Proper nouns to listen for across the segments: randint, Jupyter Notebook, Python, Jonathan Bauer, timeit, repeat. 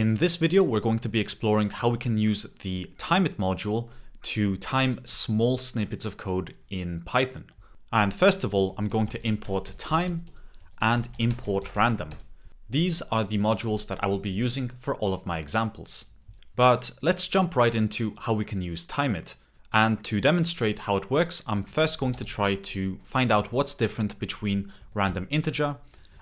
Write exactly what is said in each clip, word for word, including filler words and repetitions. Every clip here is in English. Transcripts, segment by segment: In this video, we're going to be exploring how we can use the timeit module to time small snippets of code in Python. And first of all, I'm going to import time and import random. These are the modules that I will be using for all of my examples. But let's jump right into how we can use timeit. And to demonstrate how it works, I'm first going to try to find out what's different between random integer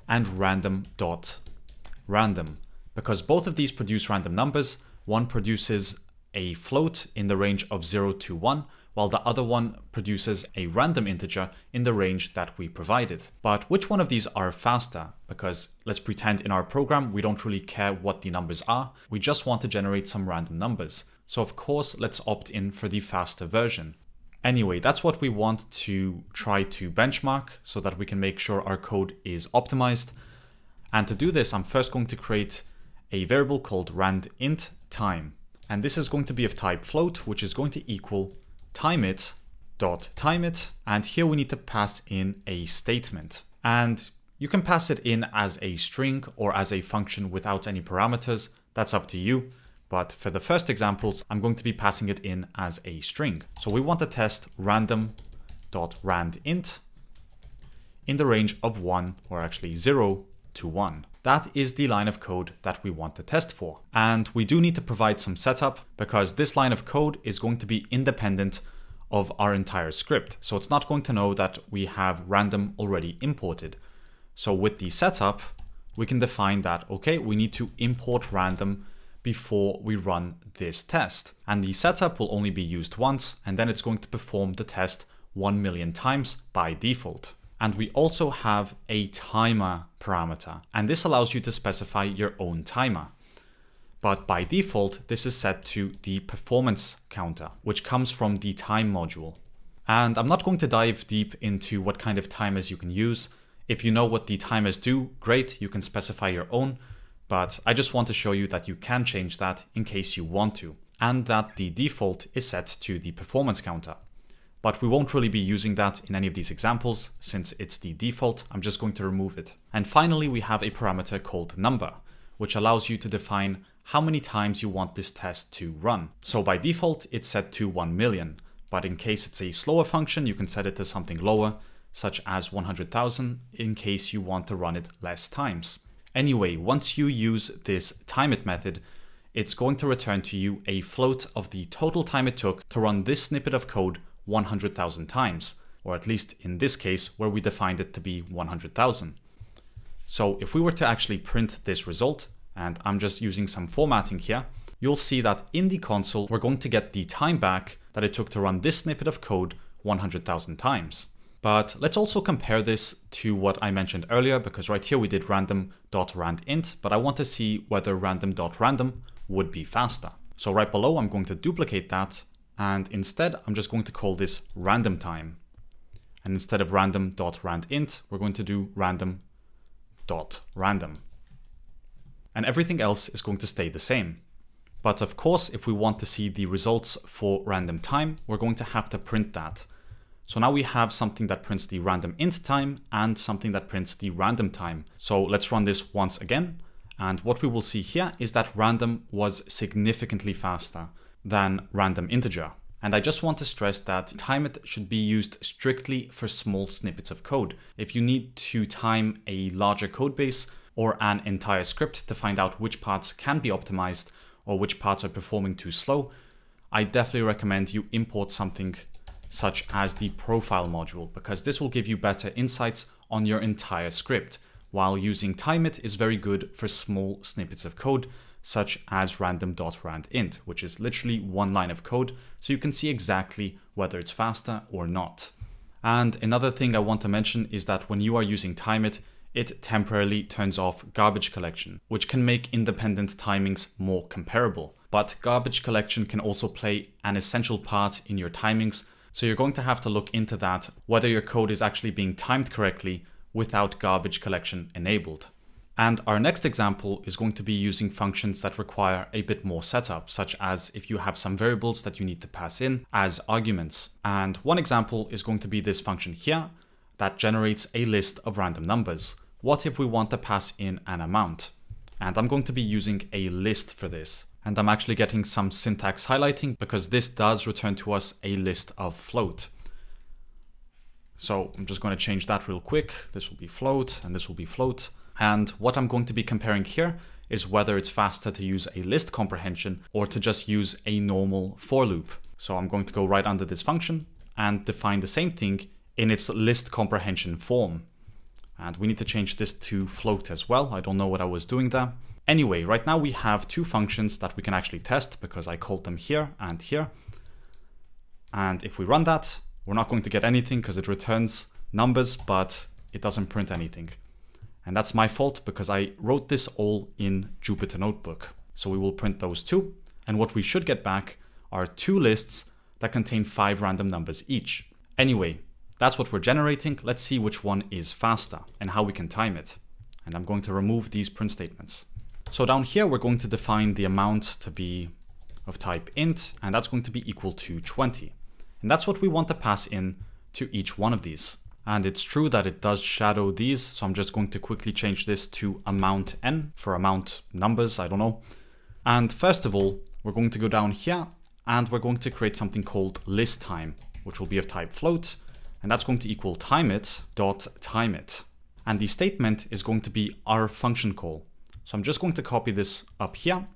and random.random. Because both of these produce random numbers, one produces a float in the range of zero to one, while the other one produces a random integer in the range that we provided. But which one of these are faster? Because let's pretend in our program we don't really care what the numbers are, we just want to generate some random numbers. So of course, let's opt in for the faster version. Anyway, that's what we want to try to benchmark so that we can make sure our code is optimized. And to do this, I'm first going to create a variable called randint time. And this is going to be of type float, which is going to equal timeit.timeit. And here we need to pass in a statement. And you can pass it in as a string or as a function without any parameters. That's up to you. But for the first examples, I'm going to be passing it in as a string. So we want to test random.randint in the range of one, or actually zero to one. That is the line of code that we want to test for. And we do need to provide some setup because this line of code is going to be independent of our entire script. So it's not going to know that we have random already imported. So with the setup, we can define that, okay, we need to import random before we run this test. And the setup will only be used once, and then it's going to perform the test one million times by default. And we also have a timer parameter, and this allows you to specify your own timer. But by default, this is set to the performance counter, which comes from the time module. And I'm not going to dive deep into what kind of timers you can use. If you know what the timers do, great, you can specify your own, but I just want to show you that you can change that in case you want to, and that the default is set to the performance counter. But we won't really be using that in any of these examples since it's the default. I'm just going to remove it. And finally, we have a parameter called number, which allows you to define how many times you want this test to run. So by default, it's set to one million, but in case it's a slower function, you can set it to something lower, such as one hundred thousand, in case you want to run it less times. Anyway, once you use this timeit method, it's going to return to you a float of the total time it took to run this snippet of code one hundred thousand times, or at least in this case where we defined it to be one hundred thousand. So if we were to actually print this result, and I'm just using some formatting here, you'll see that in the console, we're going to get the time back that it took to run this snippet of code one hundred thousand times. But let's also compare this to what I mentioned earlier, because right here we did random.randint, but I want to see whether random.random would be faster. So right below, I'm going to duplicate that. And instead, I'm just going to call this random time. And instead of random.randint, we're going to do random.random. And everything else is going to stay the same. But of course, if we want to see the results for random time, we're going to have to print that. So now we have something that prints the random int time and something that prints the random time. So let's run this once again. And what we will see here is that random was significantly faster than random integer. And I just want to stress that timeit should be used strictly for small snippets of code. If you need to time a larger code base or an entire script to find out which parts can be optimized or which parts are performing too slow, I definitely recommend you import something such as the profile module, because this will give you better insights on your entire script, while using timeit is very good for small snippets of code, such as random.randint, which is literally one line of code, so you can see exactly whether it's faster or not. And another thing I want to mention is that when you are using timeit, it temporarily turns off garbage collection, which can make independent timings more comparable. But garbage collection can also play an essential part in your timings, so you're going to have to look into that, whether your code is actually being timed correctly without garbage collection enabled. And our next example is going to be using functions that require a bit more setup, such as if you have some variables that you need to pass in as arguments. And one example is going to be this function here that generates a list of random numbers. What if we want to pass in an amount? And I'm going to be using a list for this. And I'm actually getting some syntax highlighting because this does return to us a list of float. So I'm just going to change that real quick. This will be float and this will be float. And what I'm going to be comparing here is whether it's faster to use a list comprehension or to just use a normal for loop. So I'm going to go right under this function and define the same thing in its list comprehension form. And we need to change this to float as well. I don't know what I was doing there. Anyway, right now we have two functions that we can actually test because I called them here and here. And if we run that, we're not going to get anything because it returns numbers, but it doesn't print anything. And that's my fault because I wrote this all in Jupyter Notebook. So we will print those two. And what we should get back are two lists that contain five random numbers each. Anyway, that's what we're generating. Let's see which one is faster and how we can time it. And I'm going to remove these print statements. So down here, we're going to define the amount to be of type int, and that's going to be equal to twenty. And that's what we want to pass in to each one of these. And it's true that it does shadow these. So I'm just going to quickly change this to amount n for amount numbers. I don't know. And first of all, we're going to go down here and we're going to create something called list time, which will be of type float. And that's going to equal timeit dot timeit. And the statement is going to be our function call. So I'm just going to copy this up here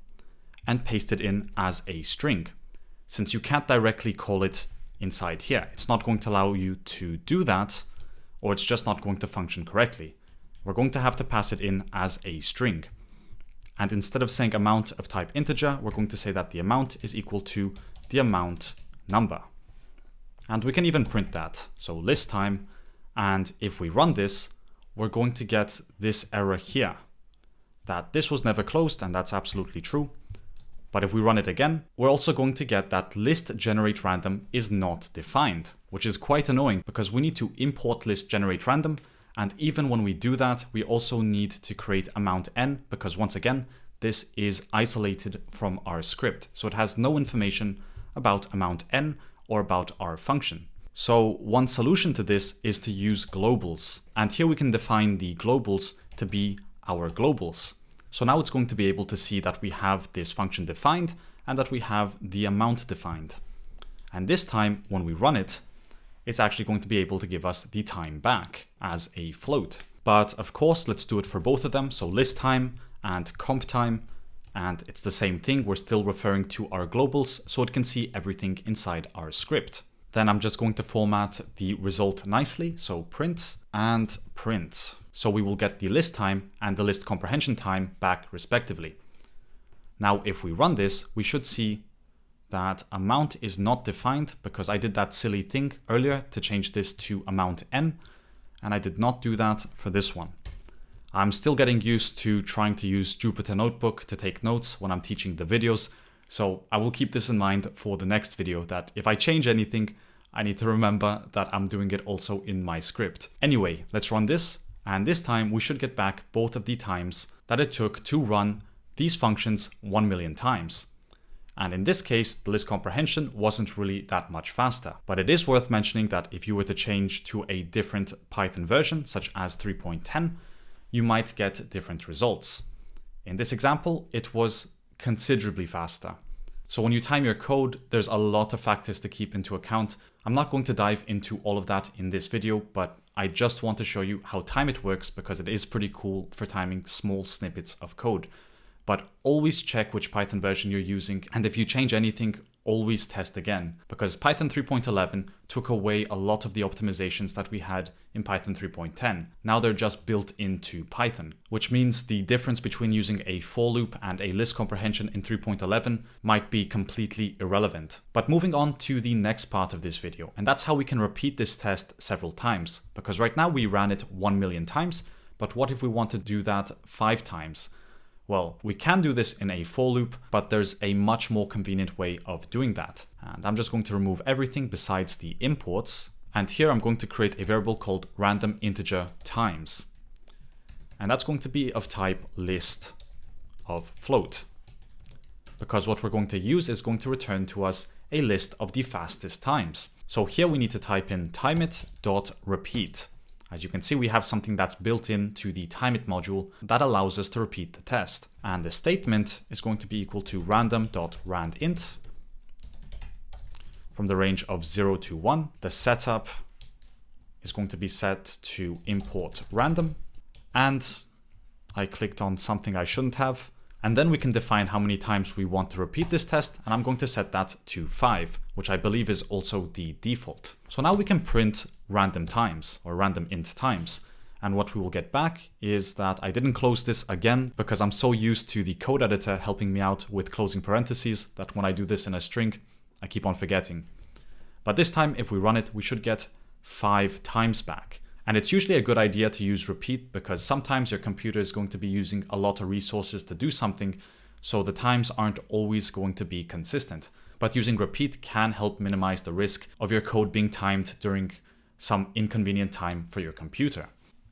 and paste it in as a string. Since you can't directly call it inside here, it's not going to allow you to do that, or it's just not going to function correctly. We're going to have to pass it in as a string. And instead of saying amount of type integer, we're going to say that the amount is equal to the amount number. And we can even print that. So list time. And if we run this, we're going to get this error here that this was never closed. And that's absolutely true. But if we run it again, we're also going to get that list generate random is not defined, which is quite annoying because we need to import list generate random. And even when we do that, we also need to create amount n because once again, this is isolated from our script. So it has no information about amount n or about our function. So one solution to this is to use globals. And here we can define the globals to be our globals. So now it's going to be able to see that we have this function defined and that we have the amount defined. And this time when we run it, it's actually going to be able to give us the time back as a float. But of course, let's do it for both of them. So list time and comp time. And it's the same thing. We're still referring to our globals so it can see everything inside our script. Then I'm just going to format the result nicely. So print and print. So we will get the list time and the list comprehension time back respectively. Now, if we run this, we should see that amount is not defined because I did that silly thing earlier to change this to amount n. And I did not do that for this one. I'm still getting used to trying to use Jupyter Notebook to take notes when I'm teaching the videos. So I will keep this in mind for the next video that if I change anything, I need to remember that I'm doing it also in my script. Anyway, let's run this. And this time we should get back both of the times that it took to run these functions one million times. And in this case, the list comprehension wasn't really that much faster. But it is worth mentioning that if you were to change to a different Python version, such as three point ten, you might get different results. In this example, it was considerably faster. So when you time your code, there's a lot of factors to keep into account. I'm not going to dive into all of that in this video, but I just want to show you how timeit works because it is pretty cool for timing small snippets of code. But always check which Python version you're using. And if you change anything, always test again, because Python three point eleven took away a lot of the optimizations that we had in Python three point ten. Now they're just built into Python, which means the difference between using a for loop and a list comprehension in three point eleven might be completely irrelevant. But moving on to the next part of this video, and that's how we can repeat this test several times, because right now we ran it one million times, but what if we want to do that five times? Well, we can do this in a for loop, but there's a much more convenient way of doing that. And I'm just going to remove everything besides the imports. And here I'm going to create a variable called random integer times. And that's going to be of type list of float, because what we're going to use is going to return to us a list of the fastest times. So here we need to type in timeit dot repeat. As you can see, we have something that's built into the timeit module that allows us to repeat the test. And the statement is going to be equal to random.randInt from the range of zero to one. The setup is going to be set to import random. And I clicked on something I shouldn't have. And then we can define how many times we want to repeat this test. And I'm going to set that to five, which I believe is also the default. So now we can print random times or random int times. And what we will get back is that I didn't close this again because I'm so used to the code editor helping me out with closing parentheses that when I do this in a string, I keep on forgetting. But this time, if we run it, we should get five times back. And it's usually a good idea to use repeat because sometimes your computer is going to be using a lot of resources to do something, so the times aren't always going to be consistent. But using repeat can help minimize the risk of your code being timed during some inconvenient time for your computer.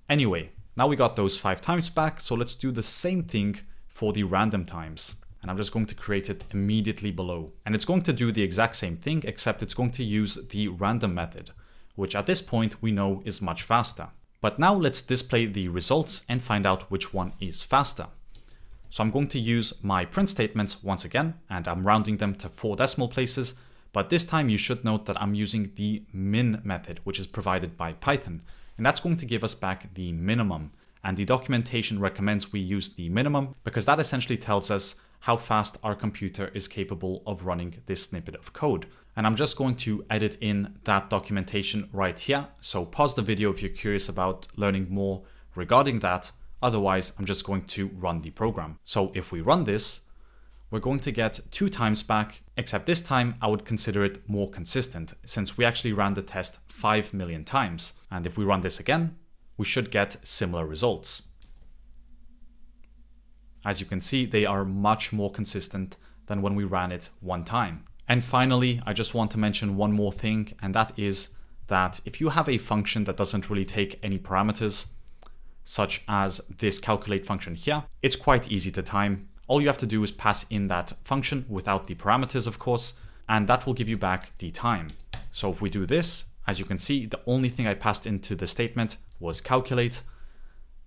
Anyway, now we got those five times back, so let's do the same thing for the random times. And I'm just going to create it immediately below. And it's going to do the exact same thing, except it's going to use the random method, which at this point we know is much faster. But now let's display the results and find out which one is faster. So I'm going to use my print statements once again, and I'm rounding them to four decimal places, but this time you should note that I'm using the min method, which is provided by Python, and that's going to give us back the minimum. And the documentation recommends we use the minimum because that essentially tells us how fast our computer is capable of running this snippet of code. And I'm just going to edit in that documentation right here. So pause the video if you're curious about learning more regarding that. Otherwise, I'm just going to run the program. So if we run this, we're going to get two times back, except this time I would consider it more consistent since we actually ran the test five million times. And if we run this again, we should get similar results. As you can see, they are much more consistent than when we ran it one time. And finally, I just want to mention one more thing, and that is that if you have a function that doesn't really take any parameters, such as this calculate function here, it's quite easy to time. All you have to do is pass in that function without the parameters, of course, and that will give you back the time. So if we do this, as you can see, the only thing I passed into the statement was calculate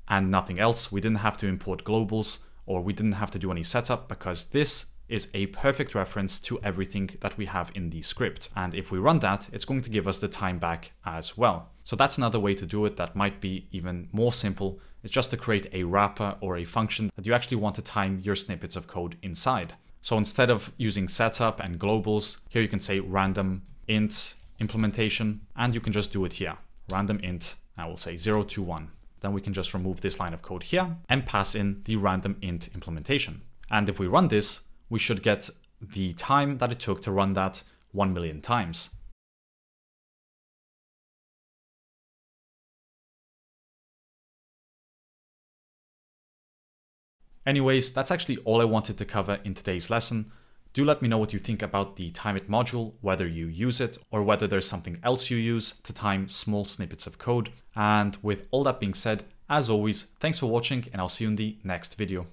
and nothing else. We didn't have to import globals, or we didn't have to do any setup because this is a perfect reference to everything that we have in the script. And if we run that, it's going to give us the time back as well. So that's another way to do it that might be even more simple. It's just to create a wrapper or a function that you actually want to time your snippets of code inside. So instead of using setup and globals, here you can say random int implementation, and you can just do it here. Random int, I will say zero to one. Then we can just remove this line of code here and pass in the random int implementation. And if we run this, we should get the time that it took to run that one million times. Anyways, that's actually all I wanted to cover in today's lesson. Do let me know what you think about the timeit module, whether you use it or whether there's something else you use to time small snippets of code. And with all that being said, as always, thanks for watching and I'll see you in the next video.